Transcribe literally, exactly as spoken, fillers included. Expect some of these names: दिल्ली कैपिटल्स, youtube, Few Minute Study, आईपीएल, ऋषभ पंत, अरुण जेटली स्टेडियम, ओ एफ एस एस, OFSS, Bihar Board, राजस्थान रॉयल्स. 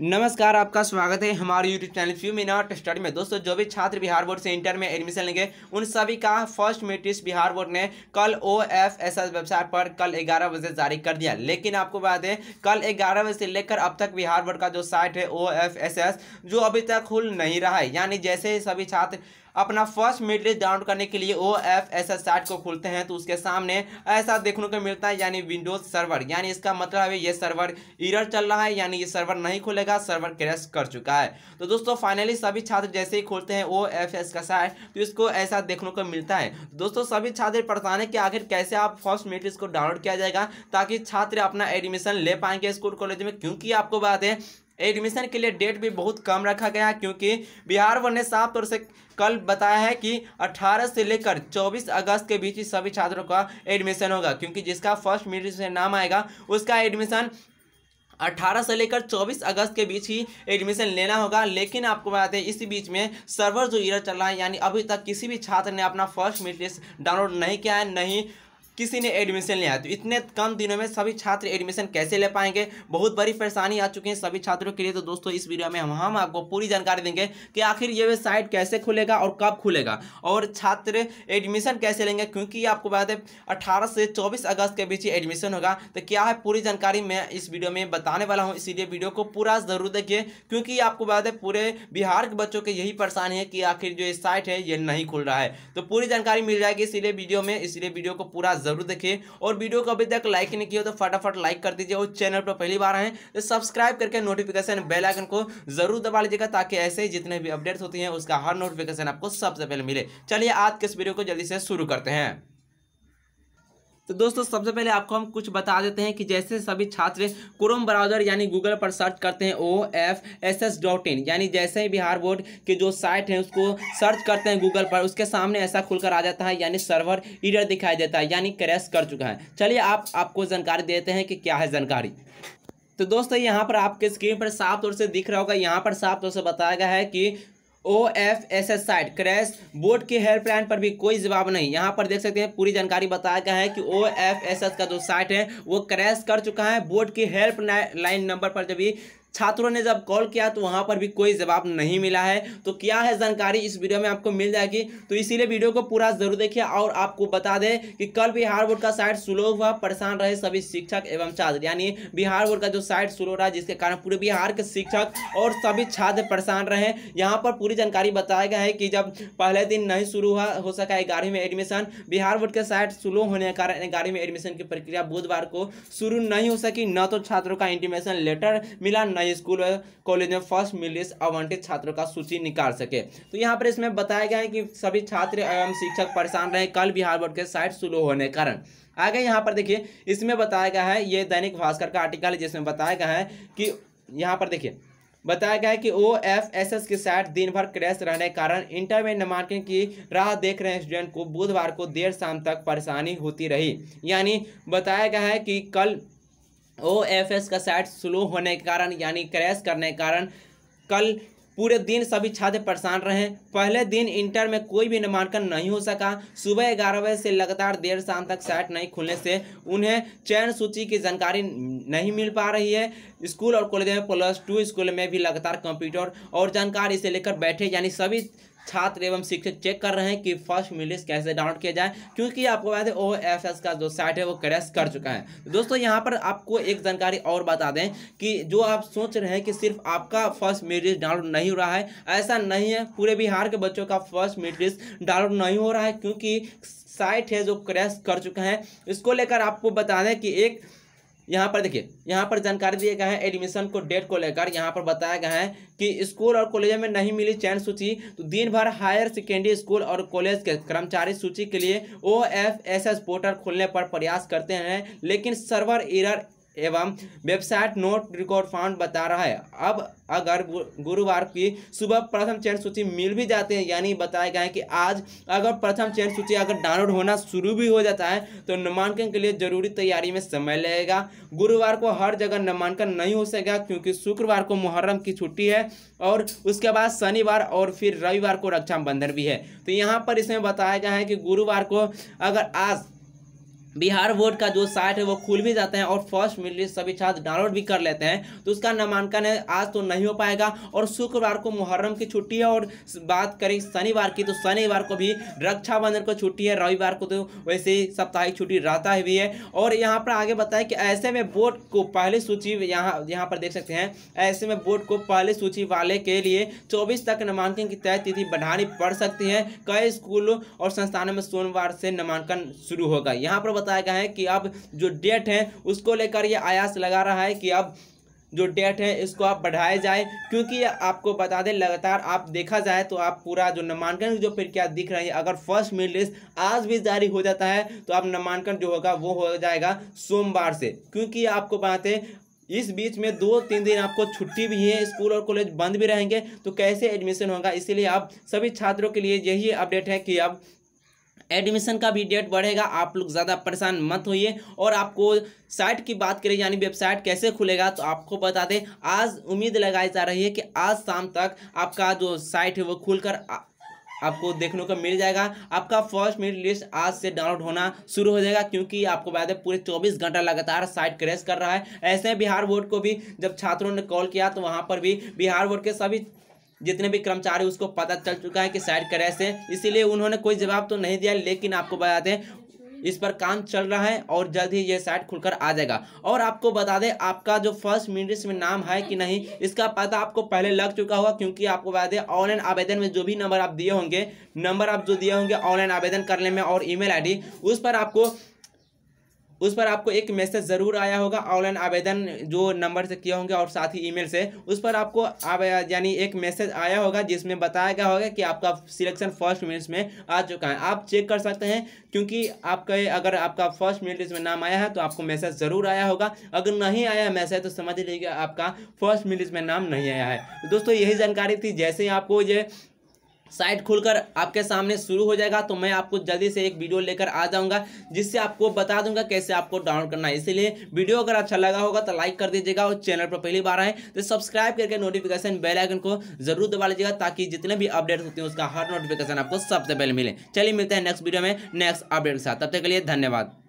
नमस्कार, आपका स्वागत है हमारे YouTube channel few minute study में। दोस्तों, जो भी छात्र बिहार बोर्ड से इंटर में एडमिशन लेंगे उन सभी का first merit list Bihar board ने कल ओ एफ एस एस website पर कल ग्यारह बजे जारी कर दिया। लेकिन आपको बात है, कल ग्यारह बजे से लेकर अब तक बिहार बोर्ड का जो साइट है ओ एफ एस एस जो अभी तक खुल नहीं रहा है। यानी जैसे सभी छात्र अपना फर्स्ट मेरिट लिस्ट डाउनलोड करने के लिए ओ एफ एस एस site को खोलते हैं तो उसके सामने ऐसा देखने को मिलता है, यानी विंडोज सर्वर। यानी इसका मतलब है ये सर्वर एरर चल रहा है, यानी ये सर्वर नहीं खुलेगा, सर्वर क्रैश कर चुका है। तो दोस्तों फाइनली सभी छात्र जैसे ही खोलते हैं ओ एफ एस एस का साइट तो इसको ऐसा देखने को मिलता है। दोस्तों सभी छात्र परेशान है कि आखिर कैसे आप फर्स्ट मेरिट लिस्ट को डाउनलोड किया जाएगा ताकि छात्र अपना एडमिशन ले पाएंगे स्कूल कॉलेज में, क्योंकि आपको बात है एडमिशन के लिए डेट भी बहुत कम रखा गया है। क्योंकि बिहार बोर्ड ने साफ तौर से कल बताया है कि अठारह से लेकर चौबीस अगस्त के बीच ही सभी छात्रों का एडमिशन होगा, क्योंकि जिसका फर्स्ट मेरिट लिस्ट में नाम आएगा उसका एडमिशन अठारह से लेकर चौबीस अगस्त के बीच ही एडमिशन लेना होगा। लेकिन आपको बताते हैं इसी बीच में सर्वर जो एरर चल रहा है, यानी अभी तक किसी भी छात्र ने अपना फर्स्ट मेरिट लिस्ट डाउनलोड नहीं किया है, नहीं किसी ने एडमिशन लिया। तो इतने कम दिनों में सभी छात्र एडमिशन कैसे ले पाएंगे, बहुत बड़ी परेशानी आ चुकी है सभी छात्रों के लिए। तो दोस्तों इस वीडियो में हम हम आपको पूरी जानकारी देंगे कि आखिर ये वेबसाइट कैसे खुलेगा और कब खुलेगा और छात्र एडमिशन कैसे लेंगे, क्योंकि आपको बात है अठारह से चौबीस अगस्त के बीच एडमिशन होगा। तो क्या है पूरी जानकारी मैं इस वीडियो में बताने वाला हूँ, इसीलिए वीडियो को पूरा जरूर देखिए, क्योंकि आपको बात है पूरे बिहार के बच्चों के यही परेशानी है कि आखिर जो साइट है ये नहीं खुल रहा है। तो पूरी जानकारी मिल जाएगी इसीलिए वीडियो में, इसलिए वीडियो को पूरा जरूर देखिए। और वीडियो को अभी तक लाइक नहीं किया तो फटाफट लाइक कर दीजिए, और चैनल पर पहली बार आए तो सब्सक्राइब करके नोटिफिकेशन बेल आइकन को जरूर दबा लीजिएगा ताकि ऐसे ही जितने भी अपडेट्स होती हैं उसका हर नोटिफिकेशन आपको सबसे पहले मिले। चलिए आज के इस वीडियो को जल्दी से शुरू करते हैं। तो दोस्तों सबसे पहले आपको हम कुछ बता देते हैं कि जैसे सभी छात्र क्रोम ब्राउजर यानी गूगल पर सर्च करते हैं ओ एफ एस एस dot in, यानी जैसे ही बिहार बोर्ड के जो साइट है उसको सर्च करते हैं गूगल पर, उसके सामने ऐसा खुलकर आ जाता है, यानी सर्वर एरर दिखाई देता है, यानी क्रैश कर चुका है। चलिए आप आपको जानकारी देते हैं कि क्या है जानकारी। तो दोस्तों यहाँ पर आपके स्क्रीन पर साफ तौर से दिख रहा होगा, यहाँ पर साफ तौर से बताया गया है कि ओ एफ एस एस site crash, board के हेल्पलाइन पर भी कोई जवाब नहीं। यहाँ पर देख सकते हैं पूरी जानकारी बताया गया है कि ओ एफ एस एस का जो साइट है वो क्रैश कर चुका है। बोर्ड के हेल्पलाइन नंबर पर जब भी छात्रों ने जब कॉल किया तो वहाँ पर भी कोई जवाब नहीं मिला है। तो क्या है जानकारी इस वीडियो में आपको मिल जाएगी, तो इसीलिए वीडियो को पूरा जरूर देखिए। और आपको बता दें कि कल बिहार बोर्ड का साइट स्लो हुआ, परेशान रहे सभी शिक्षक एवं छात्र। यानी बिहार बोर्ड का जो साइट स्लो रहा जिसके कारण पूरे बिहार के शिक्षक और सभी छात्र परेशान रहे। यहाँ पर पूरी जानकारी बताया गया है कि जब पहले दिन नहीं शुरू हुआ हो सका ग्यारहवीं में एडमिशन, बिहार बोर्ड के साइट स्लो होने के कारण ग्यारहवीं में एडमिशन की प्रक्रिया बुधवार को शुरू नहीं हो सकी। न तो छात्रों का इंटीमेशन लेटर मिला, स्कूल और कॉलेज में फर्स्ट मेरिट लिस्ट आवंटित छात्रों का सूची निकाल सके। तो यहाँ पर इसमें बताया गया है कि सभी छात्र एवं शिक्षक परेशान रहे कल बिहार बोर्ड के साइट स्लो होने के कारण। आगे यहाँ पर देखिए इसमें बताया गया है, ये दैनिक भास्कर का आर्टिकल है जिसमें बताया गया है कि यहाँ पर देखिए बताया गया है कि ओ एफ एस एस की साइट दिन भर क्रैश रहने के कारण इंटर में नामांकन की राह देख रहे स्टूडेंट को बुधवार को देर शाम तक परेशानी होती रही। यानी बताया गया है कि कल ओ एफ एस का साइट स्लो होने के कारण यानी क्रैश करने के कारण कल पूरे दिन सभी छात्र परेशान रहे। पहले दिन इंटर में कोई भी नामांकन नहीं हो सका। सुबह ग्यारह बजे से लगातार देर शाम तक साइट नहीं खुलने से उन्हें चयन सूची की जानकारी नहीं मिल पा रही है। स्कूल और कॉलेज में प्लस टू स्कूल में भी लगातार कंप्यूटर और जानकारी से लेकर बैठे यानी सभी छात्र एवं शिक्षक चेक कर रहे हैं कि फर्स्ट मेरिट लिस्ट कैसे डाउनलोड किया जाए, क्योंकि आपको बता दें ओ एफ एस का जो साइट है वो क्रैश कर चुका है। दोस्तों यहाँ पर आपको एक जानकारी और बता दें कि जो आप सोच रहे हैं कि सिर्फ आपका फर्स्ट मेरिट लिस्ट डाउनलोड नहीं हो रहा है, ऐसा नहीं है। पूरे बिहार के बच्चों का फर्स्ट मेरिट लिस्ट डाउनलोड नहीं हो रहा है क्योंकि साइट है जो क्रैश कर चुका है। इसको लेकर आपको बता दें कि एक यहाँ पर देखिए यहाँ पर जानकारी दिया गया है एडमिशन को डेट को लेकर। यहाँ पर बताया गया है कि स्कूल और कॉलेज में नहीं मिली चयन सूची तो दिन भर हायर सेकेंडरी स्कूल और कॉलेज के कर्मचारी सूची के लिए ओ एफ एस एस portal खोलने पर प्रयास करते हैं, लेकिन सर्वर एरर एवं वेबसाइट नोट रिकॉर्ड फाउंड बता रहा है। अब अगर गुरुवार की सुबह प्रथम चयन सूची मिल भी जाते हैं, यानी बताया गया है कि आज अगर प्रथम चयन सूची अगर डाउनलोड होना शुरू भी हो जाता है तो नामांकन के लिए जरूरी तैयारी में समय लगेगा। गुरुवार को हर जगह नामांकन नहीं हो सकेगा क्योंकि शुक्रवार को मुहर्रम की छुट्टी है और उसके बाद शनिवार और फिर रविवार को रक्षाबंधन भी है। तो यहाँ पर इसमें बताया गया है कि गुरुवार को अगर आज बिहार बोर्ड का जो साइट है वो खुल भी जाते हैं और फर्स्ट मिनट सभी छात्र डाउनलोड भी कर लेते हैं, तो उसका नामांकन है आज तो नहीं हो पाएगा। और शुक्रवार को मुहर्रम की छुट्टी है, और बात करें शनिवार की तो शनिवार को भी रक्षाबंधन को छुट्टी है, रविवार को तो वैसे ही साप्ताहिक छुट्टी रहता ही भी है। और यहाँ पर आगे बताएं कि ऐसे में बोर्ड को पहली सूची यहाँ यहाँ पर देख सकते हैं, ऐसे में बोर्ड को पहली सूची वाले के लिए चौबीस तक नामांकन की तय तिथि बढ़ानी पड़ सकती है। कई स्कूलों और संस्थानों में सोमवार से नामांकन शुरू होगा। यहाँ पर बताया गया है कि अब जो डेट है उसको लेकर ये आयास लगा रहा है कि अब जो डेट है इसको आप बढ़ाए जाए, क्योंकि आपको बता दें लगातार आप देखा जाए तो आप पूरा जो नामांकन जो प्रक्रिया दिख रही है, अगर फर्स्ट मेरिट लिस्ट आज भी जारी हो जाता है तो आप नामांकन जो होगा वो हो जाएगा सोमवार से, क्योंकि आपको बताते इस बीच में दो तीन दिन आपको छुट्टी भी है, स्कूल और कॉलेज बंद भी रहेंगे, तो कैसे एडमिशन होगा। इसीलिए आप सभी छात्रों के लिए यही अपडेट है कि अब एडमिशन का भी डेट बढ़ेगा। आप लोग ज़्यादा परेशान मत होइए। और आपको साइट की बात करें यानी वेबसाइट कैसे खुलेगा, तो आपको बता दें आज उम्मीद लगाई जा रही है कि आज शाम तक आपका जो साइट है वो खुलकर आपको देखने को मिल जाएगा। आपका फर्स्ट मेरिट लिस्ट आज से डाउनलोड होना शुरू हो जाएगा, क्योंकि आपको बता दें पूरे चौबीस घंटा लगातार साइट क्रैश कर रहा है। ऐसे बिहार बोर्ड को भी जब छात्रों ने कॉल किया तो वहाँ पर भी बिहार बोर्ड के सभी जितने भी कर्मचारी उसको पता चल चुका है कि साइट क्रैश है, इसीलिए उन्होंने कोई जवाब तो नहीं दिया, लेकिन आपको बता दें इस पर काम चल रहा है और जल्द ही ये साइट खुलकर आ जाएगा। और आपको बता दें आपका जो फर्स्ट मेरिट लिस्ट में नाम है कि नहीं इसका पता आपको पहले लग चुका होगा, क्योंकि आपको बता दें ऑनलाइन आवेदन में जो भी नंबर आप दिए होंगे नंबर आप जो दिए होंगे ऑनलाइन आवेदन करने में और ई मेल आई डी उस पर आपको उस पर आपको एक मैसेज ज़रूर आया होगा। ऑनलाइन आवेदन जो नंबर से किए होंगे और साथ ही ईमेल से उस पर आपको यानी एक मैसेज आया होगा जिसमें बताया गया होगा कि आपका सिलेक्शन फर्स्ट मेरिट में आ चुका है। आप चेक कर सकते हैं, क्योंकि आपका अगर आपका फर्स्ट मेरिट में नाम आया है तो आपको मैसेज ज़रूर आया होगा। अगर नहीं आया मैसेज तो समझ लीजिए आपका फर्स्ट मेरिट में नाम नहीं आया है। दोस्तों यही जानकारी थी। जैसे ही आपको ये साइट खुलकर आपके सामने शुरू हो जाएगा तो मैं आपको जल्दी से एक वीडियो लेकर आ जाऊंगा, जिससे आपको बता दूंगा कैसे आपको डाउनलोड करना है। इसीलिए वीडियो अगर अच्छा लगा होगा तो लाइक कर दीजिएगा, और चैनल पर पहली बार आए तो सब्सक्राइब करके नोटिफिकेशन बेल आइकन को जरूर दबा लीजिएगा, ताकि जितने भी अपडेट्स होते हैं उसका हर नोटिफिकेशन आपको सबसे पहले मिले। चलिए मिलते हैं नेक्स्ट वीडियो में नेक्स्ट अपडेट के साथ, तब तक के लिए धन्यवाद।